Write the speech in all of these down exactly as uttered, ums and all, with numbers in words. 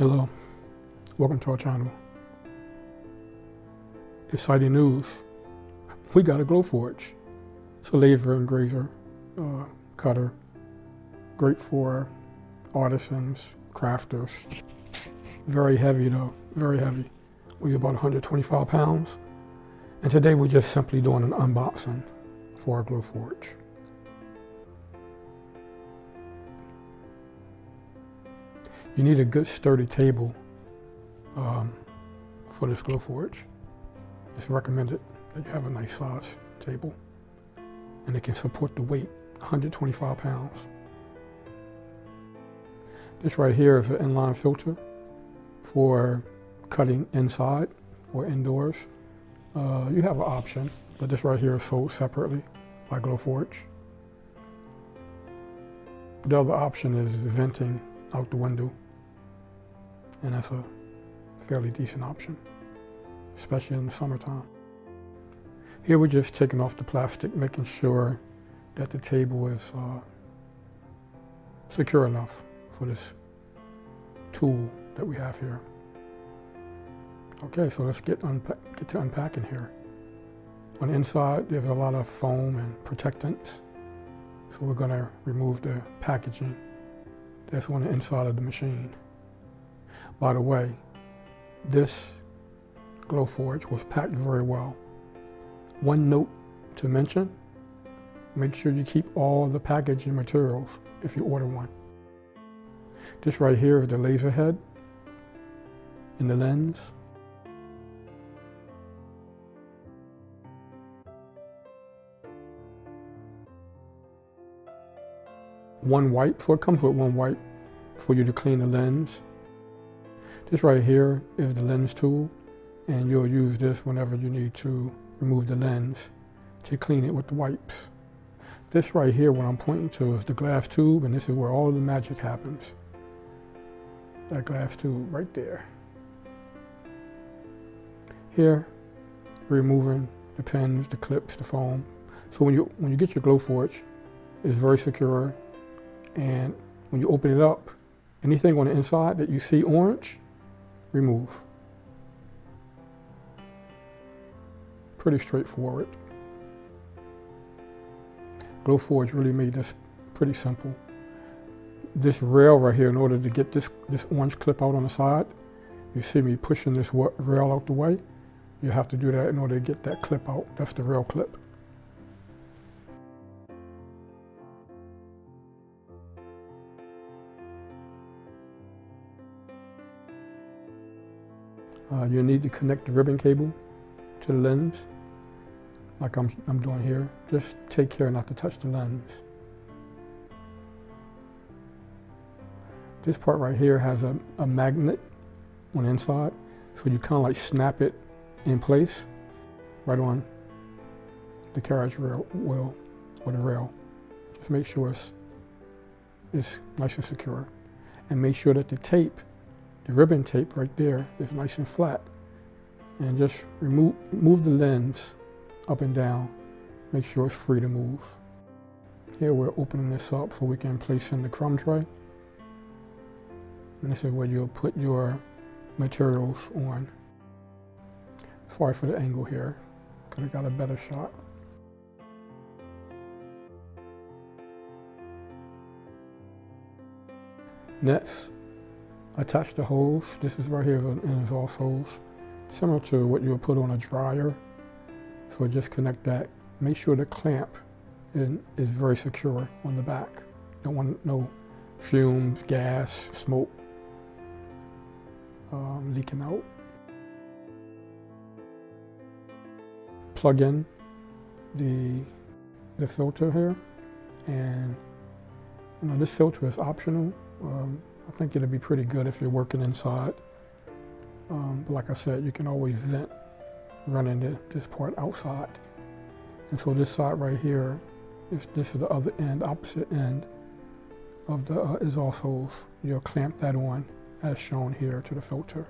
Hello, welcome to our channel. Exciting news, we got a Glowforge. It's a laser engraver, uh, cutter, great for artisans, crafters. Very heavy though, very heavy. Weighs about one hundred twenty-five pounds. And today we're just simply doing an unboxing for our Glowforge. You need a good sturdy table um, for this Glowforge. It's recommended that you have a nice size table and it can support the weight, one hundred twenty-five pounds. This right here is an inline filter for cutting inside or indoors. Uh, you have an option, but this right here is sold separately by Glowforge. The other option is venting out the window, and that's a fairly decent option, especially in the summertime. Here we're just taking off the plastic, making sure that the table is uh, secure enough for this tool that we have here. Okay, so let's get, get to unpacking here. On the inside, there's a lot of foam and protectants, so we're gonna remove the packaging that's on the inside of the machine. By the way, this Glowforge was packed very well. One note to mention, make sure you keep all the packaging materials if you order one. This right here is the laser head and the lens. One wipe, so it comes with one wipe for you to clean the lens. This right here is the lens tool, and you'll use this whenever you need to remove the lens to clean it with the wipes. This right here, what I'm pointing to, is the glass tube, and this is where all the magic happens. That glass tube right there. Here, removing the pins, the clips, the foam. So when you, when you get your Glowforge, it's very secure. And when you open it up, anything on the inside that you see orange, remove. Pretty straightforward. Glowforge really made this pretty simple. This rail right here, in order to get this, this orange clip out on the side, you see me pushing this rail out the way. You have to do that in order to get that clip out. That's the rail clip. Uh, you need to connect the ribbon cable to the lens, like I'm, I'm doing here. Just take care not to touch the lens. This part right here has a, a magnet on the inside, so you kind of like snap it in place right on the carriage rail wheel or the rail. Just make sure it's, it's nice and secure, and make sure that the tape, the ribbon tape right there, is nice and flat, and just remove move the lens up and down. Make sure it's free to move. Here we're opening this up so we can place in the crumb tray, and this is where you'll put your materials on. Sorry for the angle here, could have got a better shot. Next, attach the hose. This is right here is an exhaust hose, similar to what you would put on a dryer. So just connect that. Make sure the clamp is very secure on the back. Don't want no fumes, gas, smoke um, leaking out. Plug in the the filter here, and you know this filter is optional. Um, I think it'll be pretty good if you're working inside. Um, but like I said, you can always vent running the, this part outside. And so this side right here, is, this is the other end, opposite end of the uh, exhaust hose. You'll clamp that on as shown here to the filter.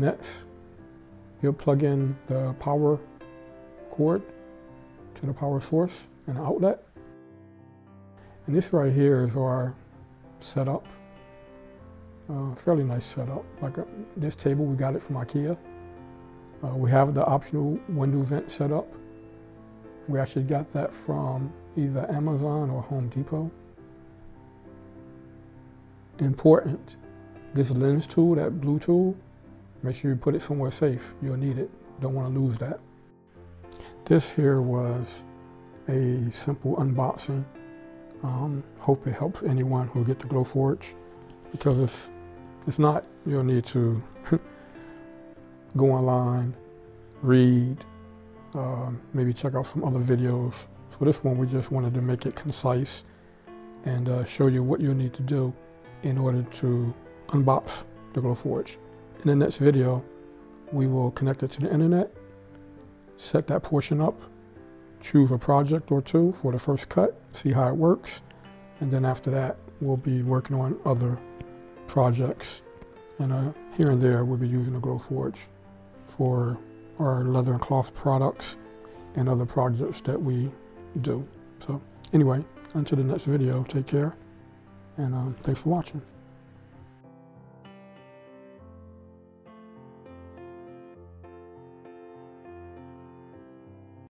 next, you'll plug in the power cord to the power source and outlet. And this right here is our setup, uh, fairly nice setup. Like a, this table, we got it from IKEA. Uh, we have the optional window vent setup. We actually got that from either Amazon or Home Depot. Important, this lens tool, that blue tool, make sure you put it somewhere safe. You'll need it, don't want to lose that. This here was a simple unboxing. Um, hope it helps anyone who get the Glowforge, because if, if not, you'll need to go online, read, uh, maybe check out some other videos. So this one, we just wanted to make it concise and uh, show you what you'll need to do in order to unbox the Glowforge. In the next video, we will connect it to the internet, set that portion up, choose a project or two for the first cut, see how it works, and then after that, we'll be working on other projects. And uh, here and there, we'll be using the Glowforge for our leather and cloth products and other projects that we do. So anyway, until the next video, take care, and um, thanks for watching.